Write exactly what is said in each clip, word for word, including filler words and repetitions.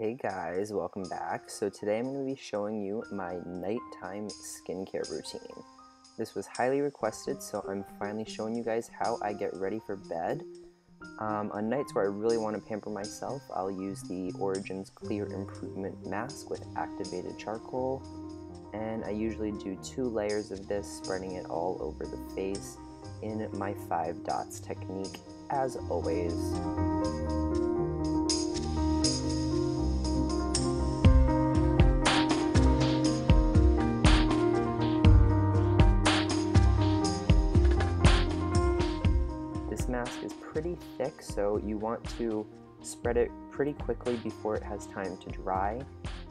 Hey guys, welcome back. So today I'm going to be showing you my nighttime skincare routine. This was highly requested, so I'm finally showing you guys how I get ready for bed. Um, on nights where I really want to pamper myself, I'll use the Origins Clear Improvement Mask with activated charcoal, and I usually do two layers of this, spreading it all over the face in my five dots technique, as always. Is pretty thick, so you want to spread it pretty quickly before it has time to dry,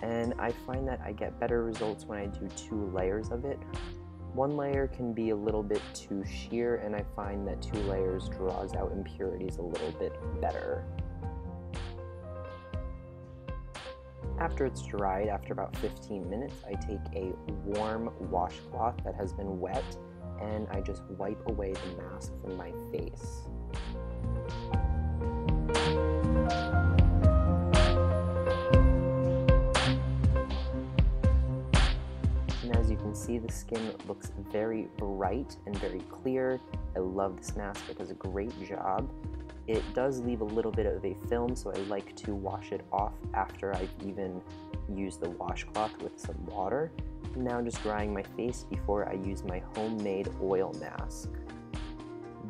and I find that I get better results when I do two layers of it. One layer can be a little bit too sheer, and I find that two layers draws out impurities a little bit better. After it's dried, after about fifteen minutes, I take a warm washcloth that has been wet and I just wipe away the mask from my face. And as you can see, the skin looks very bright and very clear. I love this mask. It does a great job. It does leave a little bit of a film, so I like to wash it off after I've even used the washcloth with some water. I'm now just drying my face before I use my homemade oil mask.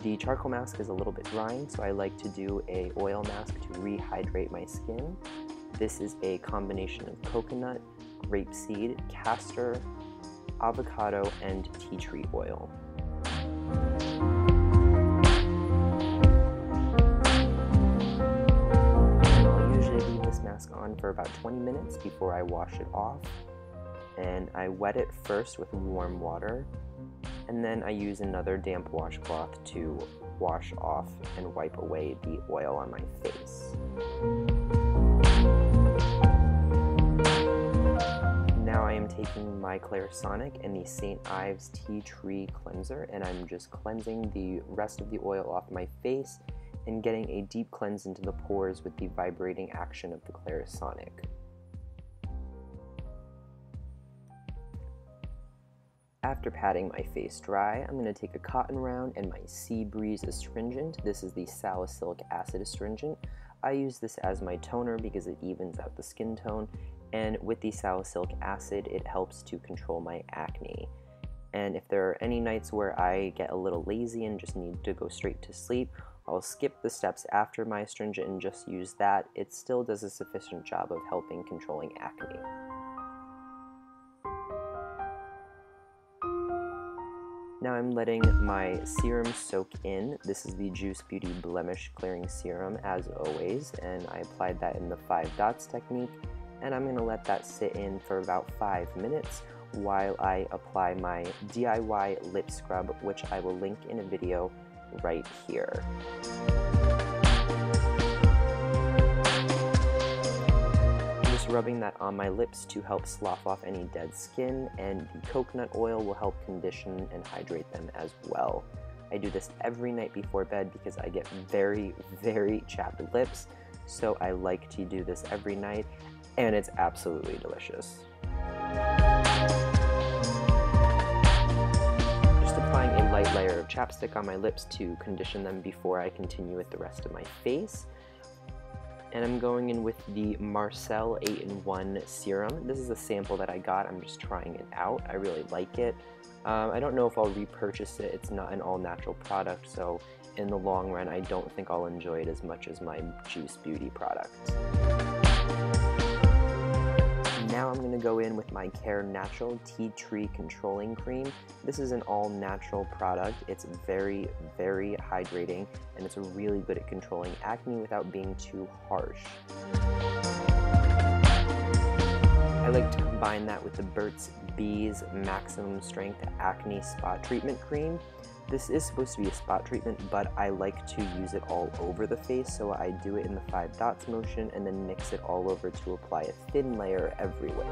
The charcoal mask is a little bit drying, so I like to do a oil mask to rehydrate my skin. This is a combination of coconut, grapeseed, castor, avocado, and tea tree oil. On for about twenty minutes before I wash it off, and I wet it first with warm water, and then I use another damp washcloth to wash off and wipe away the oil on my face. Now I am taking my Clarisonic and the Saint Ives Tea Tree Cleanser, and I'm just cleansing the rest of the oil off my face and getting a deep cleanse into the pores with the vibrating action of the Clarisonic. After patting my face dry, I'm gonna take a cotton round and my Sea Breeze Astringent. This is the salicylic acid astringent. I use this as my toner because it evens out the skin tone, and with the salicylic acid, it helps to control my acne. And if there are any nights where I get a little lazy and just need to go straight to sleep, I'll skip the steps after my astringent and just use that. It still does a sufficient job of helping controlling acne. Now I'm letting my serum soak in. This is the Juice Beauty Blemish Clearing Serum, as always, and I applied that in the five dots technique, and I'm gonna let that sit in for about five minutes while I apply my D I Y lip scrub, which I will link in a video right here. I'm just rubbing that on my lips to help slough off any dead skin, and the coconut oil will help condition and hydrate them as well. I do this every night before bed because I get very, very chapped lips, so I like to do this every night, and it's absolutely delicious. Applying a light layer of chapstick on my lips to condition them before I continue with the rest of my face. And I'm going in with the Marcel eight in one Serum. This is a sample that I got. I'm just trying it out. I really like it. Um, I don't know if I'll repurchase it. It's not an all-natural product, so in the long run, I don't think I'll enjoy it as much as my Juice Beauty product. Now I'm going to go in with my Care Natural Tea Tree Controlling Cream. This is an all-natural product. It's very, very hydrating, and it's really good at controlling acne without being too harsh. I like to combine that with the Burt's Bees Maximum Strength Acne Spot Treatment Cream. This is supposed to be a spot treatment, but I like to use it all over the face, so I do it in the five dots motion and then mix it all over to apply a thin layer everywhere.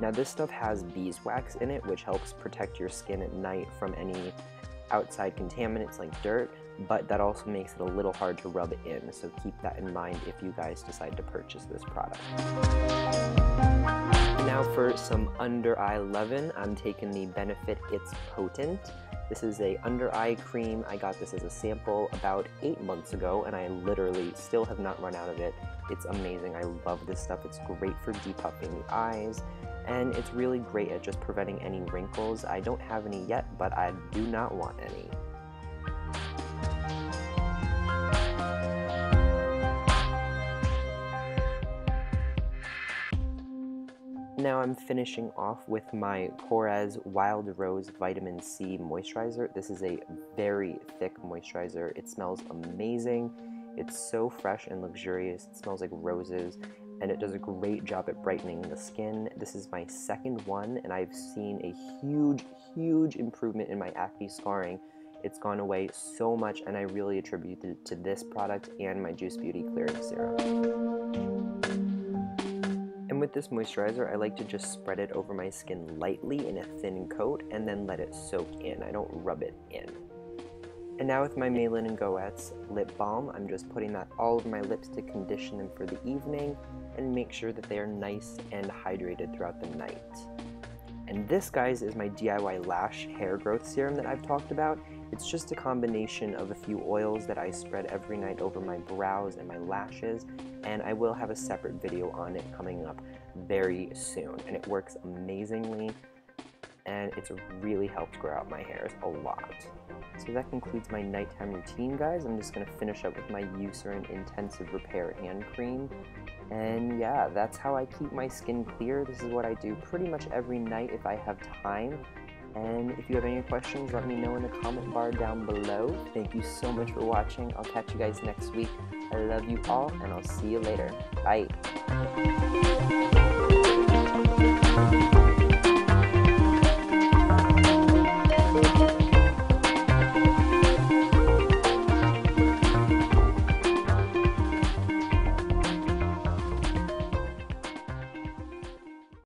Now this stuff has beeswax in it, which helps protect your skin at night from any outside contaminants like dirt, but that also makes it a little hard to rub in, so keep that in mind if you guys decide to purchase this product. Now for some under eye lovin', I'm taking the Benefit It's Potent. This is a under eye cream. I got this as a sample about eight months ago, and I literally still have not run out of it. It's amazing. I love this stuff. It's great for depuffing the eyes, and it's really great at just preventing any wrinkles. I don't have any yet, but I do not want any. Now I'm finishing off with my Korres Wild Rose Vitamin C Moisturizer. This is a very thick moisturizer. It smells amazing. It's so fresh and luxurious. It smells like roses, and it does a great job at brightening the skin. This is my second one, and I've seen a huge, huge improvement in my acne scarring. It's gone away so much, and I really attribute it to this product and my Juice Beauty Clearing Serum. And with this moisturizer, I like to just spread it over my skin lightly in a thin coat and then let it soak in. I don't rub it in. And now with my Maylin and Goetze lip balm, I'm just putting that all over my lips to condition them for the evening and make sure that they are nice and hydrated throughout the night. And this, guys, is my D I Y Lash Hair Growth Serum that I've talked about. It's just a combination of a few oils that I spread every night over my brows and my lashes, and I will have a separate video on it coming up very soon. And it works amazingly, and it's really helped grow out my hairs a lot. So that concludes my nighttime routine, guys. I'm just gonna finish up with my Eucerin Intensive Repair Hand Cream. And yeah, that's how I keep my skin clear. This is what I do pretty much every night if I have time. And if you have any questions, let me know in the comment bar down below. Thank you so much for watching. I'll catch you guys next week. I love you all, and I'll see you later. Bye.